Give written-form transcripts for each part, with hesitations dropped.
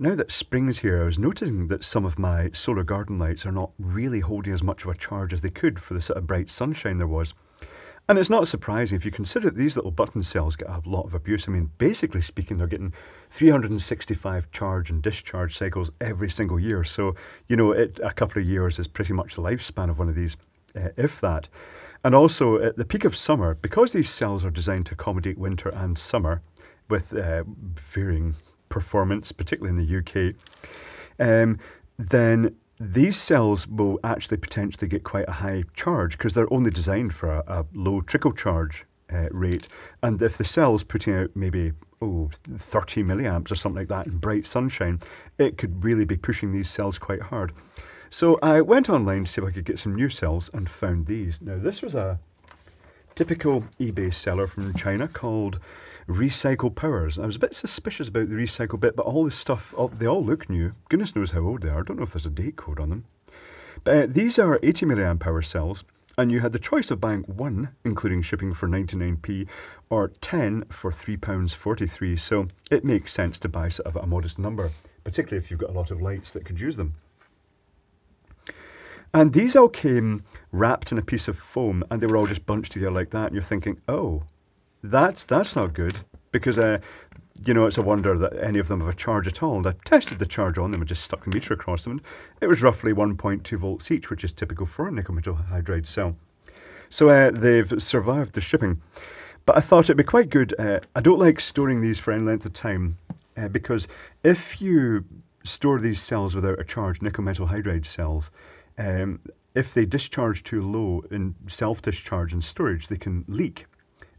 Now that spring's here, I was noticing that some of my solar garden lights are not really holding as much of a charge as they could for the sort of bright sunshine there was. And it's not surprising if you consider that these little button cells get a lot of abuse. I mean, basically speaking, they're getting 365 charge and discharge cycles every single year. So, you know, a couple of years is pretty much the lifespan of one of these, if that. And also, at the peak of summer, because these cells are designed to accommodate winter and summer with varying performance, particularly in the UK, then these cells will actually potentially get quite a high charge because they're only designed for a low trickle charge rate. And if the cell's putting out maybe 30 milliamps or something like that in bright sunshine, it could really be pushing these cells quite hard. So I went online to see if I could get some new cells and found these. Now this was a typical eBay seller from China called Recycle Powers. I was a bit suspicious about the recycle bit, but all this stuff, they all look new. Goodness knows how old they are. I don't know if there's a date code on them. But these are 80 milliamp hour cells, and you had the choice of buying one, including shipping for 99p, or 10 for £3.43. So it makes sense to buy sort of a modest number, particularly if you've got a lot of lights that could use them. And these all came wrapped in a piece of foam, and they were all just bunched together like that. And you're thinking, oh, that's not good, because, you know, it's a wonder that any of them have a charge at all. And I tested the charge on them and just stuck a meter across them. And it was roughly 1.2 volts each, which is typical for a nickel metal hydride cell. So they've survived the shipping. But I thought it'd be quite good. I don't like storing these for any length of time, because if you store these cells without a charge, nickel metal hydride cells, if they discharge too low in self-discharge and storage, they can leak.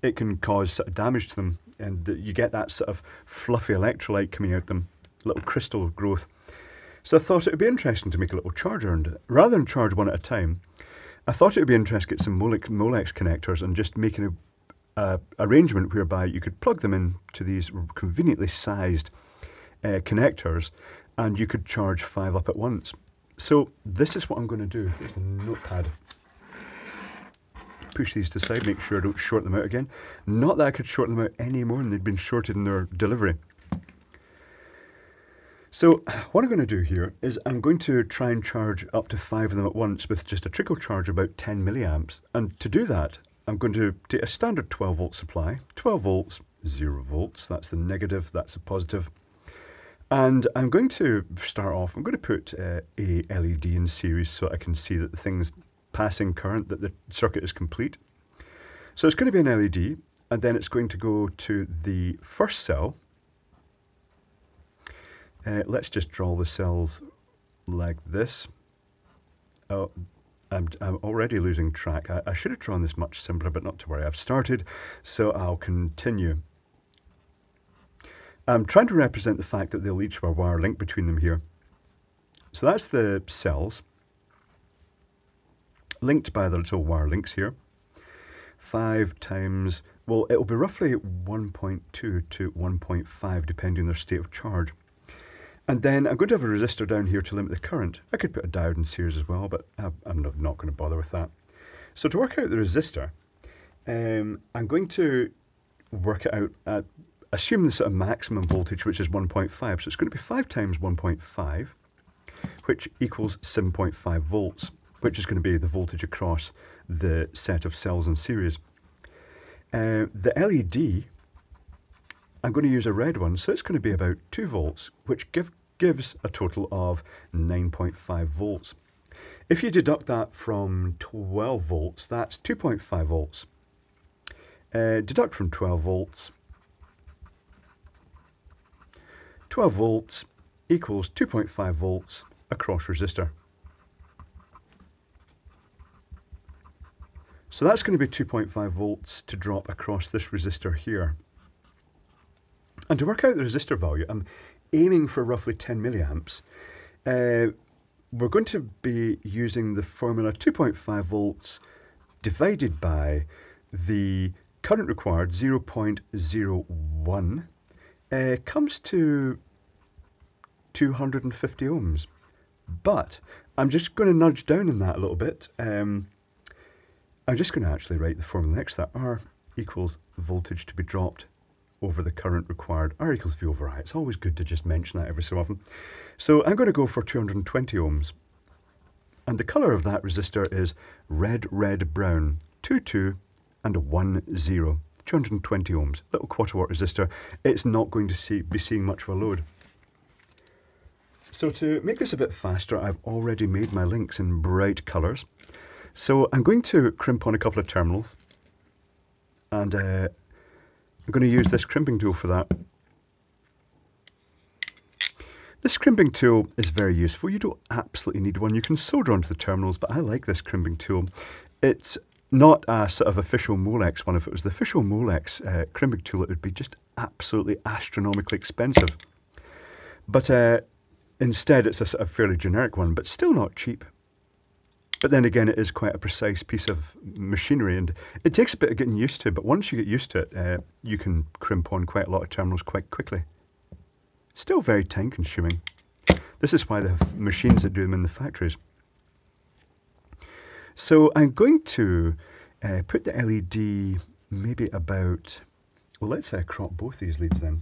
It can cause sort of damage to them, and you get that sort of fluffy electrolyte coming out them, little crystal of growth. So I thought it would be interesting to make a little charger, and rather than charge one at a time, I thought it would be interesting to get some Molex connectors and just make an arrangement whereby you could plug them into these conveniently sized connectors, and you could charge 5 up at once. So this is what I'm going to do. Here's the notepad. Push these to the side, make sure I don't short them out again. Not that I could short them out any more than they'd been shorted in their delivery. So what I'm going to do here is I'm going to try and charge up to 5 of them at once with just a trickle charge about 10 milliamps. And to do that, I'm going to take a standard 12 volt supply, 12 volts, 0 volts. That's the negative, that's the positive. And I'm going to start off, I'm going to put a LED in series so I can see that the thing's passing current, that the circuit is complete. So it's going to be an LED, and then it's going to go to the first cell. Let's just draw the cells like this. Oh, I'm already losing track. I should have drawn this much simpler, but not to worry. I've started, so I'll continue. I'm trying to represent the fact that they'll each have a wire link between them here. So that's the cells, linked by the little wire links here. 5 times, well, it'll be roughly 1.2 to 1.5, depending on their state of charge. And then I'm going to have a resistor down here to limit the current. I could put a diode in series as well, but I'm not going to bother with that. So to work out the resistor, I'm going to work it out at, assume this at a maximum voltage, which is 1.5, so it's going to be 5 times 1.5, which equals 7.5 volts, which is going to be the voltage across the set of cells in series. The LED, I'm going to use a red one, so it's going to be about 2 volts, which gives a total of 9.5 volts. If you deduct that from 12 volts, that's 2.5 volts. Deduct from 12 volts, 12 volts equals 2.5 volts across resistor. So that's going to be 2.5 volts to drop across this resistor here. And to work out the resistor value, I'm aiming for roughly 10 milliamps. We're going to be using the formula 2.5 volts divided by the current required, 0.01, comes to 250 ohms, but I'm just going to nudge down in that a little bit. I'm just going to actually write the formula next to that. R equals voltage to be dropped over the current required R equals V over I. It's always good to just mention that every so often. So I'm going to go for 220 ohms. And the colour of that resistor is red, red, brown, 2, 2 and a 1, 0. 220 ohms, little quarter watt resistor. It's not going to be seeing much of a load. So to make this a bit faster, I've already made my links in bright colours. So I'm going to crimp on a couple of terminals. And I'm going to use this crimping tool for that. This crimping tool is very useful. You don't absolutely need one. You can solder onto the terminals, but I like this crimping tool. It's not a sort of official Molex one. If it was the official Molex crimping tool, it would be just absolutely astronomically expensive. But instead, it's a sort of fairly generic one, but still not cheap. But then again, it is quite a precise piece of machinery, and it takes a bit of getting used to, but once you get used to it, you can crimp on quite a lot of terminals quite quickly. Still very time consuming. This is why they have machines that do them in the factories. So I'm going to put the LED maybe about, well, let's say I crop both these leads then.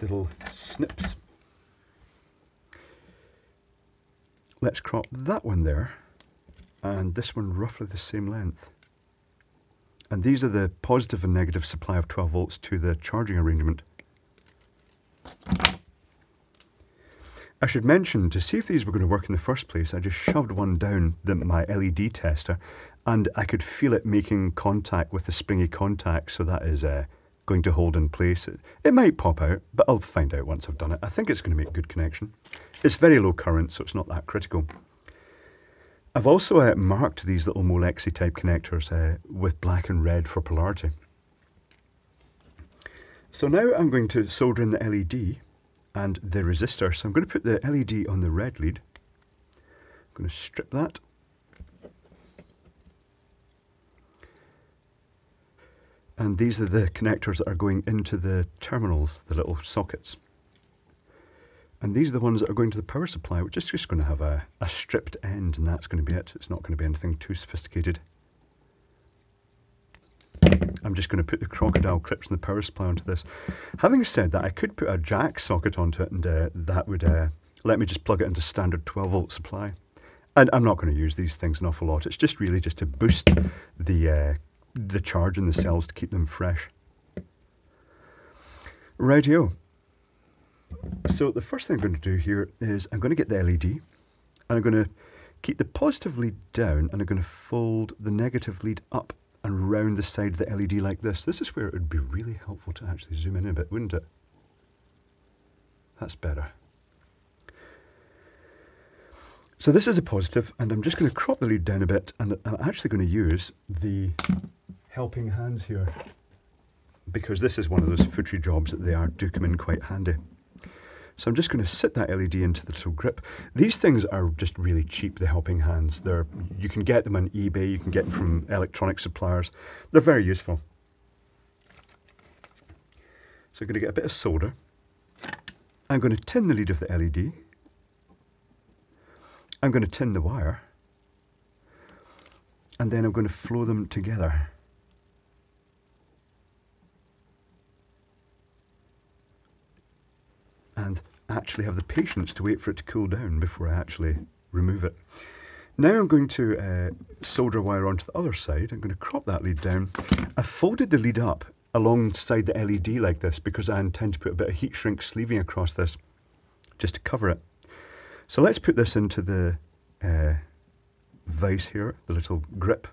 Little snips. Let's crop that one there, and this one roughly the same length. And these are the positive and negative supply of 12 volts to the charging arrangement. I should mention, to see if these were going to work in the first place, I just shoved one down my LED tester, and I could feel it making contact with the springy contact, so that is going to hold in place. It might pop out, but I'll find out once I've done it. I think it's going to make a good connection. It's very low current, so it's not that critical. I've also marked these little Molexy type connectors with black and red for polarity. So now I'm going to solder in the LED and the resistor. So I'm going to put the LED on the red lead. I'm going to strip that. And these are the connectors that are going into the terminals, the little sockets. And these are the ones that are going to the power supply, which is just going to have a stripped end, and that's going to be it. It's not going to be anything too sophisticated. I'm just going to put the crocodile clips and the power supply onto this. Having said that, I could put a jack socket onto it, and that would let me just plug it into standard 12 volt supply. And I'm not going to use these things an awful lot. It's just really just to boost the charge in the cells to keep them fresh. Rightio. So the first thing I'm going to do here is I'm going to get the LED, and I'm going to keep the positive lead down, and I'm going to fold the negative lead up and round the side of the LED like this. This is where it would be really helpful to actually zoom in a bit, wouldn't it? That's better. So this is a positive, and I'm just going to crop the lead down a bit, and I'm actually going to use the helping hands here, because this is one of those futry jobs that do come in quite handy. So I'm just going to sit that LED into the little grip. These things are just really cheap, the helping hands. You can get them on eBay, you can get them from electronic suppliers. They're very useful. So I'm going to get a bit of solder. I'm going to tin the lead of the LED. I'm going to tin the wire, and then I'm going to flow them together. And actually have the patience to wait for it to cool down before I actually remove it. Now I'm going to solder wire onto the other side. I'm going to crop that lead down. I folded the lead up alongside the LED like this because I intend to put a bit of heat shrink sleeving across this just to cover it. So let's put this into the vise here, the little grip.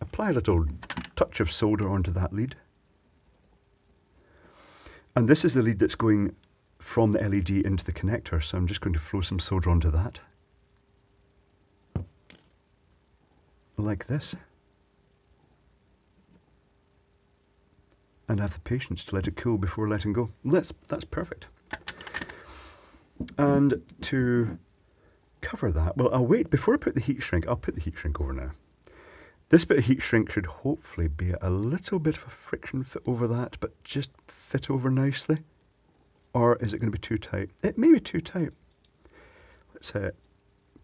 Apply a little touch of solder onto that lead. And this is the lead that's going from the LED into the connector, so I'm just going to flow some solder onto that. Like this. And have the patience to let it cool before letting go. That's perfect. And to cover that, well, I'll wait before I put the heat shrink. I'll put the heat shrink over now. This bit of heat shrink should hopefully be a little bit of a friction fit over that, but just fit over nicely. Or is it going to be too tight? It may be too tight. Let's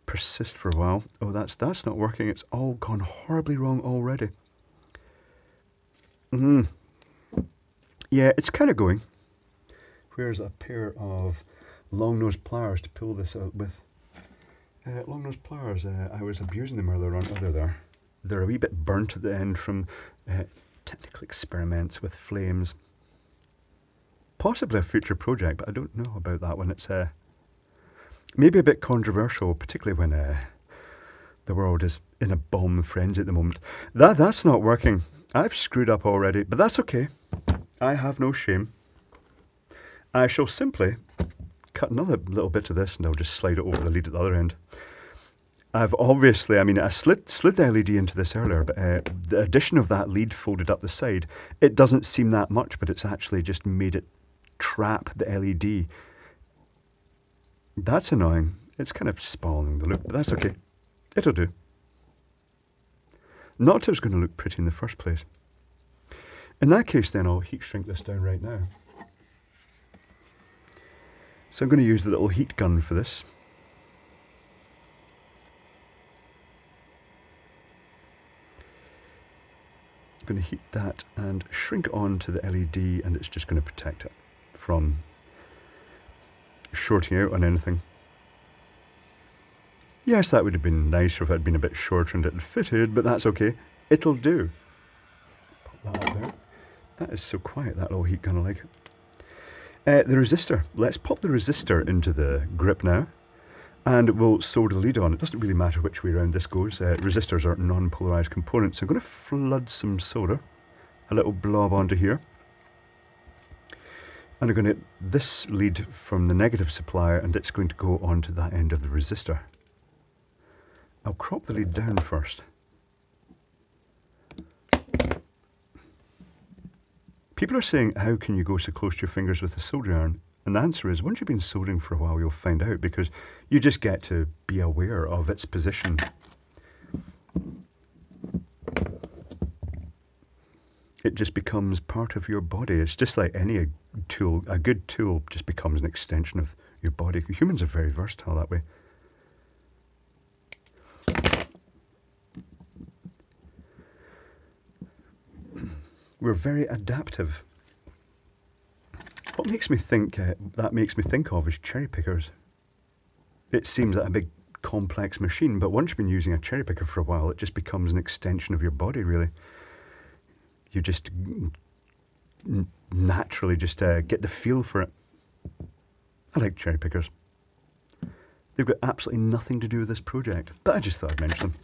persist for a while. Oh, that's not working. It's all gone horribly wrong already. Yeah, it's kind of going. Where's a pair of long-nosed pliers to pull this out with? Long-nosed pliers, I was abusing them earlier on. They're a wee bit burnt at the end from technical experiments with flames. Possibly a future project, but I don't know about that one. It's maybe a bit controversial, particularly when the world is in a bomb frenzy at the moment. That's not working. I've screwed up already, but that's okay. I have no shame. I shall simply cut another little bit of this and I'll just slide it over the lead at the other end. I've obviously, I mean, I slid the LED into this earlier, but the addition of that lead folded up the side, it doesn't seem that much, but it's actually just made it trap the LED. That's annoying. It's kind of spoiling the look, but that's okay. It'll do. Not if it's going to look pretty in the first place. In that case then, I'll heat shrink this down right now. So I'm going to use the little heat gun for this. I'm going to heat that and shrink it onto the LED, and it's just going to protect it from shorting out on anything. Yes, that would have been nicer if it had been a bit shorter and it had fitted, but that's okay. It'll do. Pop that up there. That is so quiet, that little heat gun, I like it. The resistor. Let's pop the resistor into the grip now, and we'll solder the lead on. It doesn't really matter which way around this goes. Resistors are non-polarized components. So I'm going to flood some solder, a little blob onto here, and I'm going to get this lead from the negative supply, and it's going to go onto that end of the resistor. I'll crop the lead down first. People are saying, how can you go so close to your fingers with a soldering iron? And the answer is, once you've been soldering for a while, you'll find out, because you just get to be aware of its position. It just becomes part of your body. It's just like any tool. A good tool just becomes an extension of your body. Humans are very versatile that way. We're very adaptive. What makes me think that is cherry pickers. It seems like a big complex machine, but once you've been using a cherry picker for a while, it just becomes an extension of your body, really. You just naturally just get the feel for it. I like cherry pickers. They've got absolutely nothing to do with this project, but I just thought I'd mention them.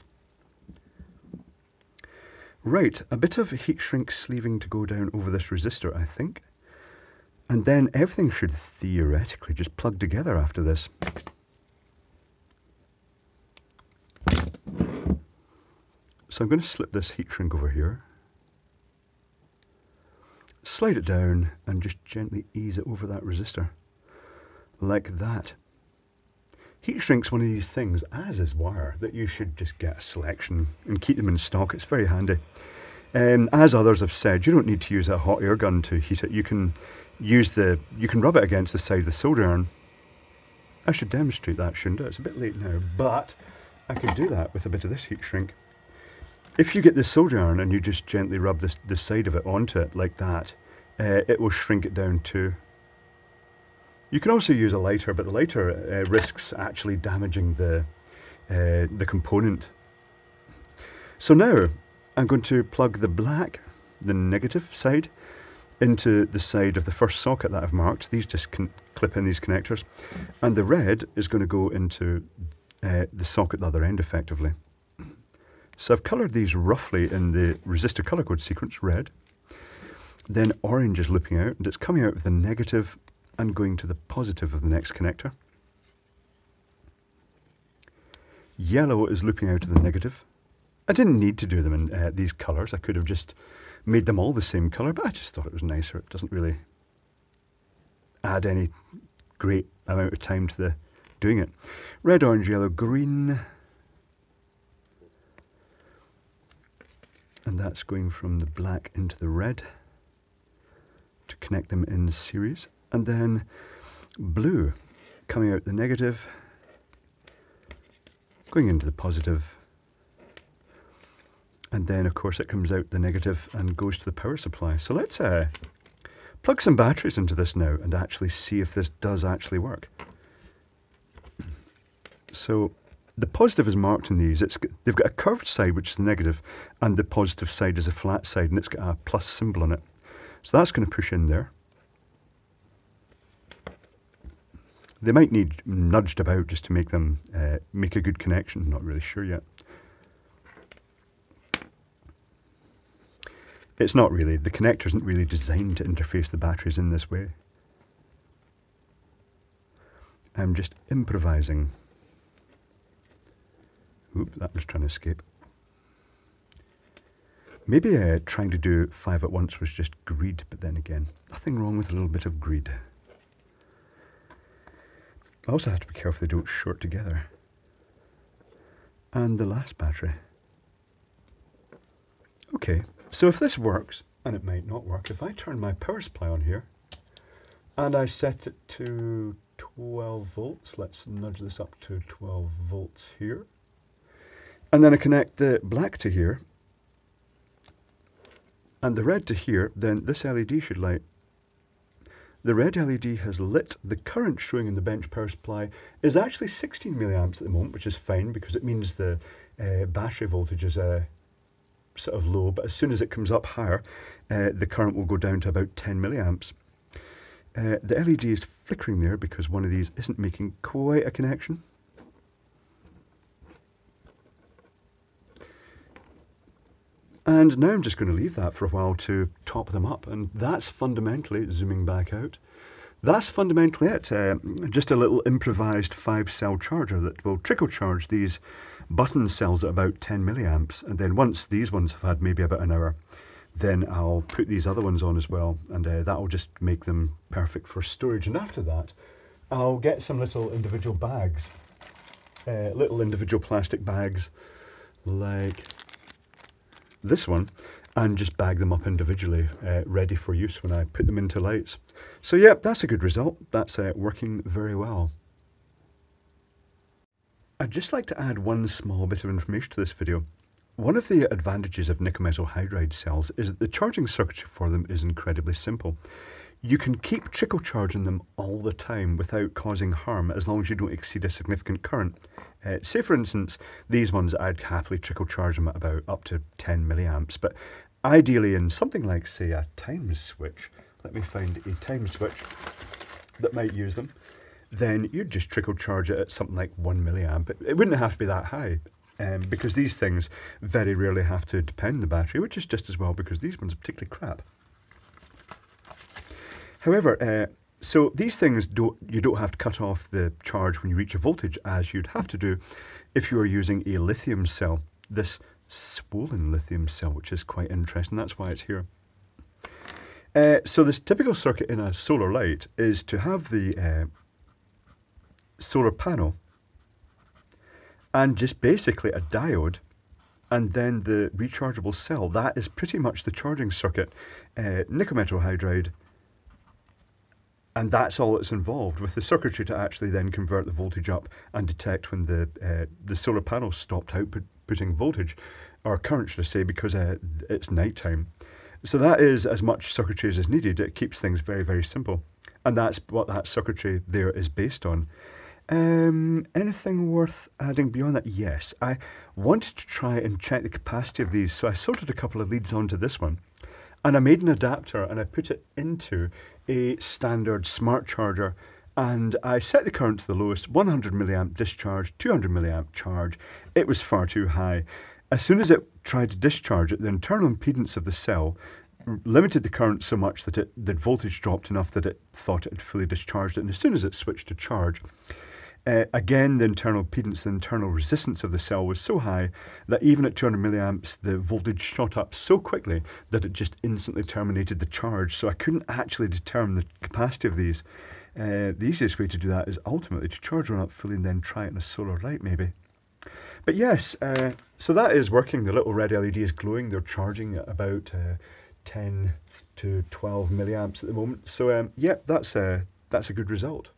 Right, a bit of heat shrink sleeving to go down over this resistor, I think. And then everything should theoretically just plug together after this. So I'm going to slip this heat shrink over here, slide it down, and just gently ease it over that resistor. Like that. Heat shrink's one of these things, as is wire, that you should just get a selection and keep them in stock. It's very handy. As others have said, you don't need to use a hot air gun to heat it. You can use you can rub it against the side of the solder iron. I should demonstrate that, shouldn't I? It's a bit late now, but I can do that with a bit of this heat shrink. If you get the solder iron and you just gently rub the side of it onto it like that, it will shrink it down too. You can also use a lighter, but the lighter risks actually damaging the component. So now I'm going to plug the black, the negative side, into the side of the first socket that I've marked. These just clip in these connectors, and the red is going to go into the socket at the other end, effectively. So I've coloured these roughly in the resistor colour code sequence, red. Then orange is looping out, and it's coming out with the negative and going to the positive of the next connector. Yellow is looping out to the negative. I didn't need to do them in these colours. I could have just made them all the same colour, but I just thought it was nicer. It doesn't really add any great amount of time to the doing it. Red, orange, yellow, green. And that's going from the black into the red to connect them in series. And then blue, coming out the negative, going into the positive, and then of course it comes out the negative and goes to the power supply. So let's plug some batteries into this now and actually see if this does actually work. So the positive is marked in these. They've got a curved side, which is the negative, and the positive side is a flat side, and it's got a plus symbol on it. So that's going to push in there. They might need nudged about just to make them make a good connection. Not really sure yet. It's not really. The connector isn't really designed to interface the batteries in this way. I'm just improvising. Oop, that was trying to escape. Maybe trying to do 5 at once was just greed, but then again, nothing wrong with a little bit of greed. I also have to be careful they don't short together. And the last battery. Okay, so if this works, and it might not work, if I turn my power supply on here, and I set it to 12 volts, let's nudge this up to 12 volts here, and then I connect the black to here, and the red to here, then this LED should light. The red LED has lit. The current showing in the bench power supply is actually 16 milliamps at the moment, which is fine because it means the battery voltage is sort of low, but as soon as it comes up higher, the current will go down to about 10 milliamps. The LED is flickering there because one of these isn't making quite a connection. And now I'm just going to leave that for a while to top them up, and that's fundamentally, zooming back out, that's fundamentally it. Just a little improvised 5-cell charger that will trickle charge these button cells at about 10 milliamps, and then once these ones have had maybe about an hour, then I'll put these other ones on as well, and that'll just make them perfect for storage. And after that, I'll get some little individual bags, little individual plastic bags like this one, and just bag them up individually, ready for use when I put them into lights. So yeah, that's a good result. That's working very well. I'd just like to add one small bit of information to this video. One of the advantages of nickel metal hydride cells is that the charging circuitry for them is incredibly simple. You can keep trickle charging them all the time without causing harm, as long as you don't exceed a significant current. Say for instance, these ones, I'd happily trickle charge them at about up to 10 milliamps, but ideally in something like, say, a time switch, let me find a time switch that might use them, then you'd just trickle charge it at something like 1 milliamp. It wouldn't have to be that high, because these things very rarely have to depend on the battery, which is just as well because these ones are particularly crap. However, so these things, you don't have to cut off the charge when you reach a voltage, as you'd have to do if you are using a lithium cell. This swollen lithium cell, which is quite interesting, that's why it's here. So this typical circuit in a solar light is to have the solar panel and just basically a diode, and then the rechargeable cell. That is pretty much the charging circuit, nickel metal hydride. And that's all that's involved, with the circuitry to actually then convert the voltage up and detect when the solar panel stopped outputting voltage, or current should I say, because it's night time. So that is as much circuitry as is needed. It keeps things very, very simple. And that's what that circuitry there is based on. Anything worth adding beyond that? Yes, I wanted to try and check the capacity of these, so I soldered a couple of leads onto this one. And I made an adapter and I put it into a standard smart charger, and I set the current to the lowest, 100 milliamp discharge, 200 milliamp charge. It was far too high. As soon as it tried to discharge it, the internal impedance of the cell limited the current so much that the voltage dropped enough that it thought it had fully discharged it. And as soon as it switched to charge, again, the internal impedance, the internal resistance of the cell was so high that even at 200 milliamps, the voltage shot up so quickly that it just instantly terminated the charge. So I couldn't actually determine the capacity of these. The easiest way to do that is ultimately to charge one up fully and then try it in a solar light maybe. But yes, so that is working. The little red LED is glowing. They're charging at about 10 to 12 milliamps at the moment. So yeah, that's a good result.